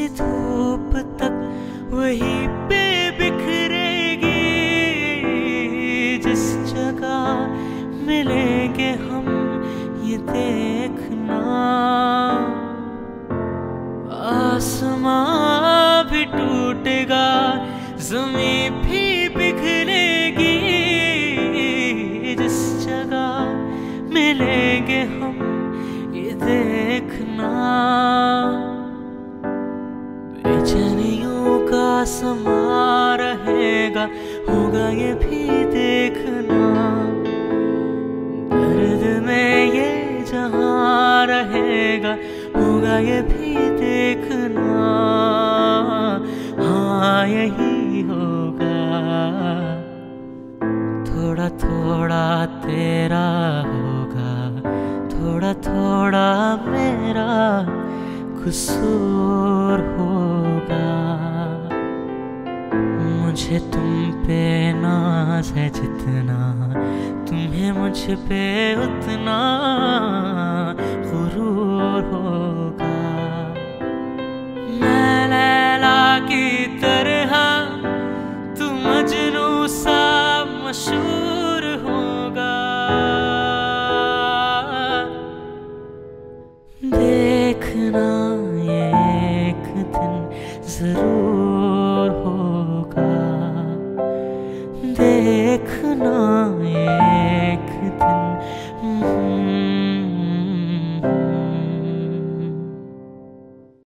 से धूप तक वहीं पे बिखरेगी, जिस जगह मिलेंगे हम ये देखना। आसमां भी टूटेगा, जमीन भी बिखरेगी, जिस जगह मिलेंगे हम ये देखना। बेचैनियों का समा रहेगा, होगा ये भी देखना। दर्द में ये जहां रहेगा, होगा ये भी देखना। हाँ यही होगा, थोड़ा थोड़ा तेरा होगा, थोड़ा थोड़ा मेरा कसूर होगा। मुझे तुम पे नाज है जितना, तुम्हें मुझ पे उतना गुरूर होगा। मैं लैला की तरह, तुम मजनू सा मशहूर।